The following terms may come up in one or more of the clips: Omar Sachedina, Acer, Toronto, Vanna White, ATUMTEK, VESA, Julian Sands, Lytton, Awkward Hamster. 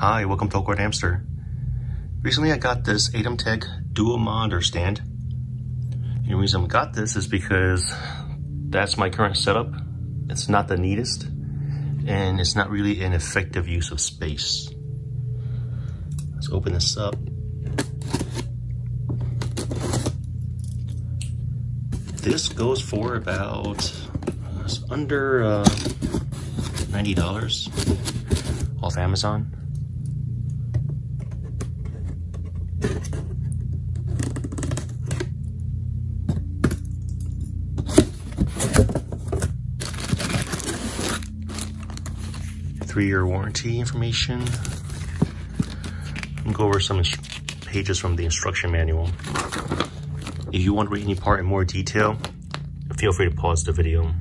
Hi, welcome to Awkward Hamster. Recently I got this ATUMTEK dual monitor stand. And the reason I got this is because that's my current setup. It's not the neatest and it's not really an effective use of space. Let's open this up. This goes for about it's under $90 off Amazon. Three-year warranty information. I'll go over some pages from the instruction manual. If you want to read any part in more detail, feel free to pause the video.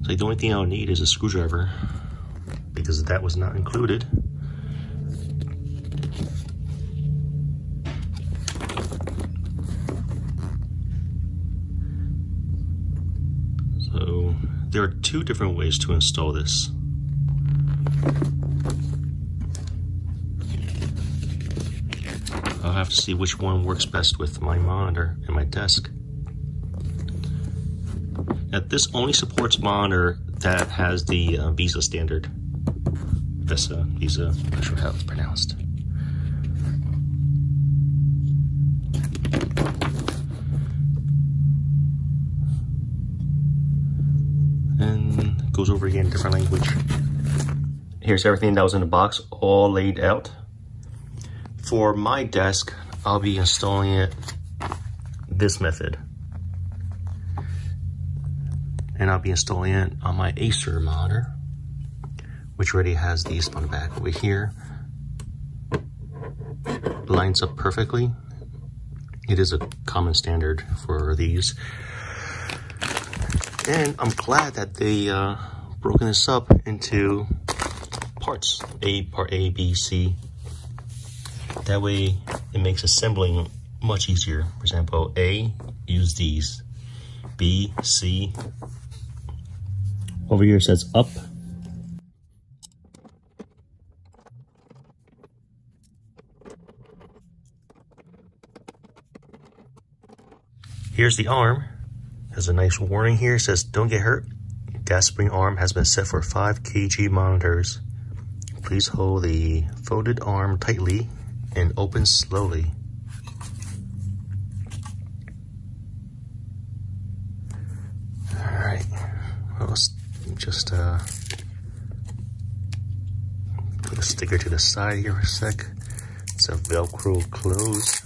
So the only thing I'll need is a screwdriver because that was not included. So there are two different ways to install this. I'll have to see which one works best with my monitor and my desk. Now, this only supports monitor that has the VESA standard. VESA, I'm not sure how it's pronounced. And it goes over again, different language. Here's everything that was in the box, all laid out. For my desk, I'll be installing it this method. And I'll be installing it on my Acer monitor, which already has these on the back over here. Lines up perfectly. It is a common standard for these. And I'm glad that they broken this up into parts, part A, B, C. That way it makes assembling much easier. For example, A, use these. B, C. Over here it says up. Here's the arm. There's a nice warning here. It says, don't get hurt. Gas spring arm has been set for 5 kg monitors. Please hold the folded arm tightly and open slowly. Alright, well, let's just put a sticker to the side here for a sec. It's a Velcro close.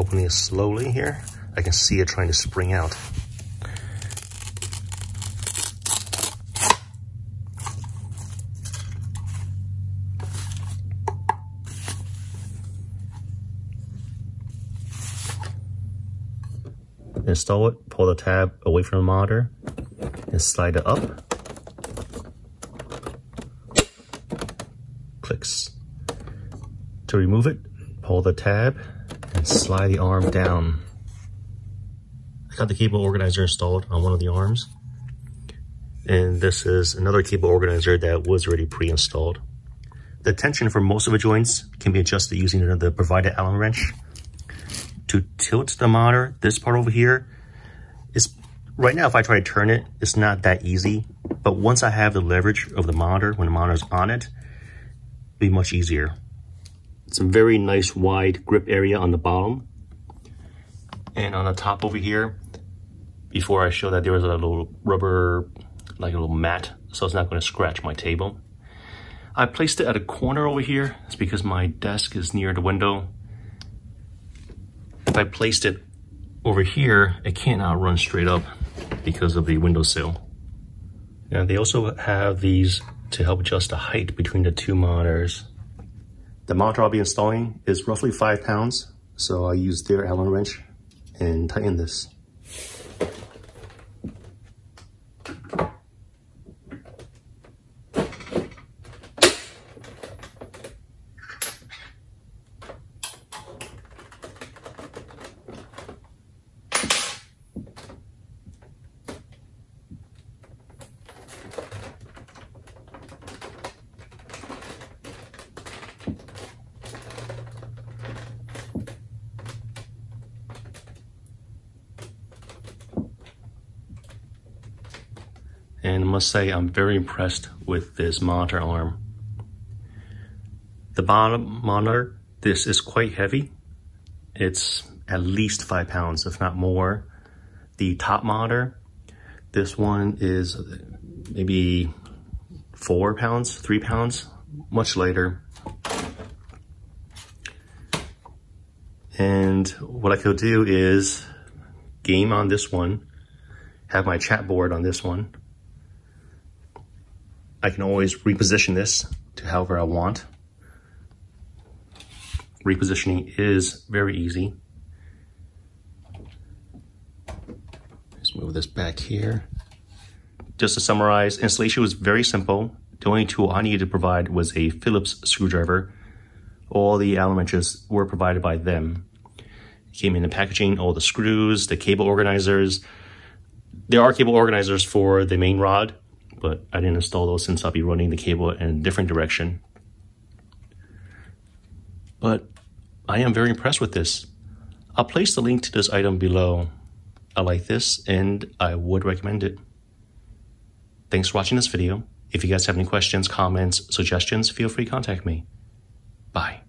Opening it slowly here. I can see it trying to spring out. Install it, pull the tab away from the monitor, and slide it up. Clicks. To remove it, pull the tab and slide the arm down. Got the cable organizer installed on one of the arms, and this is another cable organizer that was already pre-installed. The tension for most of the joints can be adjusted using the provided Allen wrench. To tilt the monitor, this part over here is right now, if I try to turn it, it's not that easy, but once I have the leverage of the monitor, when the monitor's on it, it'll be much easier. It's a very nice wide grip area on the bottom, and on the top over here. Before I show that there was a little rubber, like a little mat, so it's not going to scratch my table. I placed it at a corner over here. It's because my desk is near the window. If I placed it over here, it cannot run straight up because of the windowsill. Now they also have these to help adjust the height between the two monitors. The monitor I'll be installing is roughly 5 pounds, so I use their Allen wrench and tighten this. and I must say I'm very impressed with this monitor arm. The bottom monitor, this is quite heavy. It's at least 5 pounds, if not more. The top monitor, this one is maybe 4 pounds, 3 pounds, much lighter. And what I could do is game on this one, have my chat board on this one. I can always reposition this to however I want. Repositioning is very easy. Let's move this back here. Just to summarize, installation was very simple. The only tool I needed to provide was a Phillips screwdriver. All the Allen wrenches were provided by them. Came in the packaging, all the screws, the cable organizers. There are cable organizers for the main rod, but I didn't install those since I'll be running the cable in a different direction. But I am very impressed with this. I'll place the link to this item below. I like this and I would recommend it. Thanks for watching this video. If you guys have any questions, comments, suggestions, feel free to contact me. Bye.